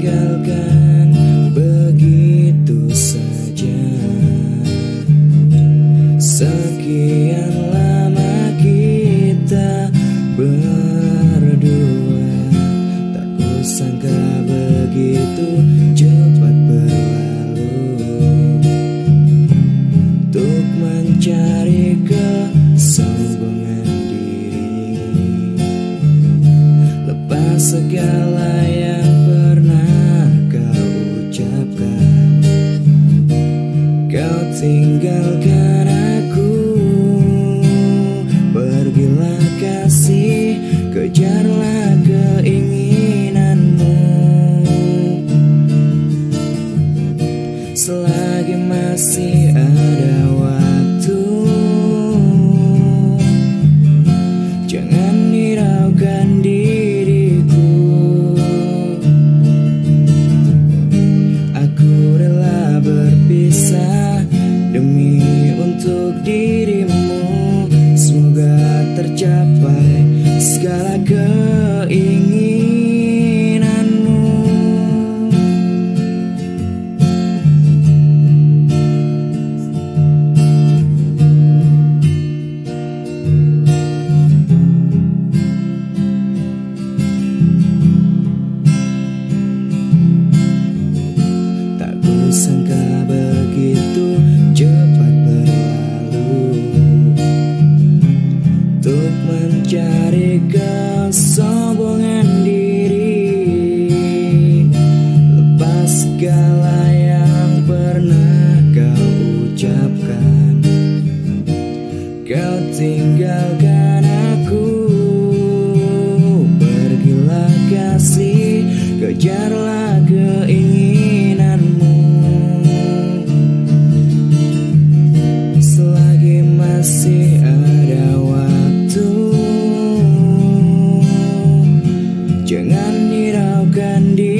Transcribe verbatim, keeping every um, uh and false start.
tinggalkan begitu saja. Sekian lama kita berdua, tak kusangka begitu cepat berlalu. Untuk mencari kesombongan diri, lepas segala yang kau tinggalkan aku. Pergilah kasih, kejarlah keinginanmu. Selagi masih ada waktu, jangan hiraukan diriku. Aku rela berpisah demi untuk dirimu. Semoga tercapai segala keinginanmu. Tak kusangka begitu cepat berlalu. Untuk mencari kesombongan diri, lepas segala yang pernah kau ucapkan. Kau tinggalkan aku. Pergilah kasih, kejarlah keinginanmu. Masih ada waktu, jangan hiraukan diri.